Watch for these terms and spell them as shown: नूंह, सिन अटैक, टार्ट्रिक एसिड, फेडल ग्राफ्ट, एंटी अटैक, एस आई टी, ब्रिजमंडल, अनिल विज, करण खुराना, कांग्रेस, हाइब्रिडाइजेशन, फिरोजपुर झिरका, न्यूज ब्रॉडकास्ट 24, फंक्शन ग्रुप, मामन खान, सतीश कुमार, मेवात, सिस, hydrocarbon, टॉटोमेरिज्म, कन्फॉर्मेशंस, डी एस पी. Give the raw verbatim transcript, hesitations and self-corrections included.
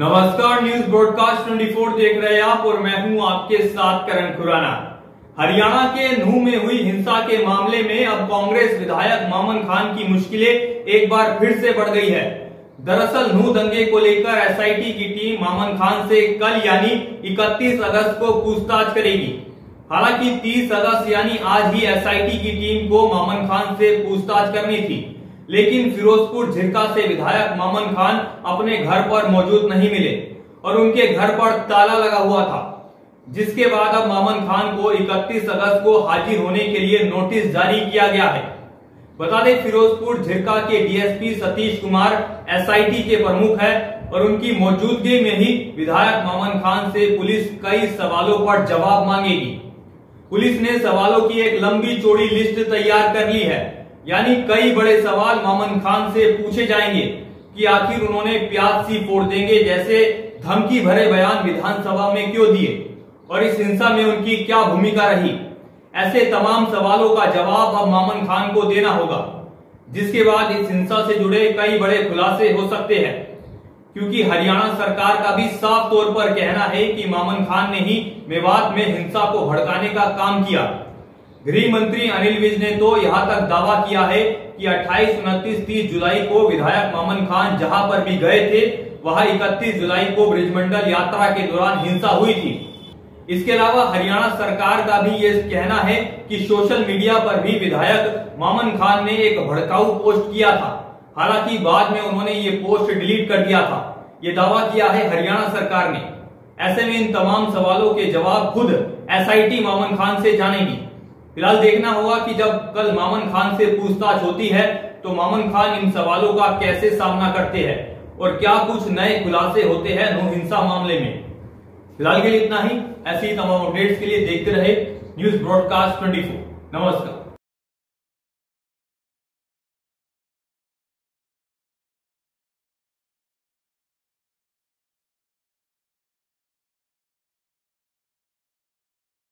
नमस्कार, news broadcast चौबीस देख रहे हैं आप और मैं हूं आपके साथ करण खुराना। हरियाणा के नूंह में हुई हिंसा के मामले में अब कांग्रेस विधायक मामन खान की मुश्किलें एक बार फिर से बढ़ गई है। दरअसल नूंह दंगे को लेकर एस आई टी की टीम मामन खान से कल यानी इकतीस अगस्त को पूछताछ करेगी। हालांकि तीस अगस्त यानी आज ही एस आई टी की टीम को मामन खान से पूछताछ करनी थी, लेकिन फिरोजपुर झिरका से विधायक मामन खान अपने घर पर मौजूद नहीं मिले और उनके घर पर ताला लगा हुआ था, जिसके बाद अब मामन खान को इकतीस अगस्त को हाजिर होने के लिए नोटिस जारी किया गया है। बता दें, फिरोजपुर झिरका के डी एस पी सतीश कुमार एस आई टी के प्रमुख है और उनकी मौजूदगी में ही विधायक मामन खान से पुलिस कई सवालों पर जवाब मांगेगी। पुलिस ने सवालों की एक लंबी चौड़ी लिस्ट तैयार कर ली है, यानी कई बड़े सवाल मामन खान से पूछे जाएंगे कि आखिर उन्होंने प्याज सी फोड़ देंगे जैसे धमकी भरे बयान विधानसभा में क्यों दिए और इस हिंसा में उनकी क्या भूमिका रही। ऐसे तमाम सवालों का जवाब अब मामन खान को देना होगा, जिसके बाद इस हिंसा से जुड़े कई बड़े खुलासे हो सकते हैं, क्योंकि हरियाणा सरकार का भी साफ तौर पर कहना है कि मामन खान ने ही मेवात में हिंसा को भड़काने का काम किया। गृह मंत्री अनिल विज ने तो यहां तक दावा किया है कि अट्ठाईस, उनतीस, तीस जुलाई को विधायक मामन खान जहां पर भी गए थे वहां इकतीस जुलाई को ब्रिजमंडल यात्रा के दौरान हिंसा हुई थी। इसके अलावा हरियाणा सरकार का भी ये कहना है कि सोशल मीडिया पर भी विधायक मामन खान ने एक भड़काऊ पोस्ट किया था। हालांकि बाद में उन्होंने ये पोस्ट डिलीट कर दिया था, ये दावा किया है हरियाणा सरकार ने। ऐसे में इन तमाम सवालों के जवाब खुद एस आई टी मामन खान से जानेगी। फिलहाल देखना होगा कि जब कल मामन खान से पूछताछ होती है तो मामन खान इन सवालों का कैसे सामना करते हैं और क्या कुछ नए खुलासे होते हैं नूंह हिंसा मामले में। फिलहाल के लिए इतना ही। ऐसी तमाम अपडेट्स के लिए देखते रहे न्यूज ब्रॉडकास्ट चौबीस। नमस्कार।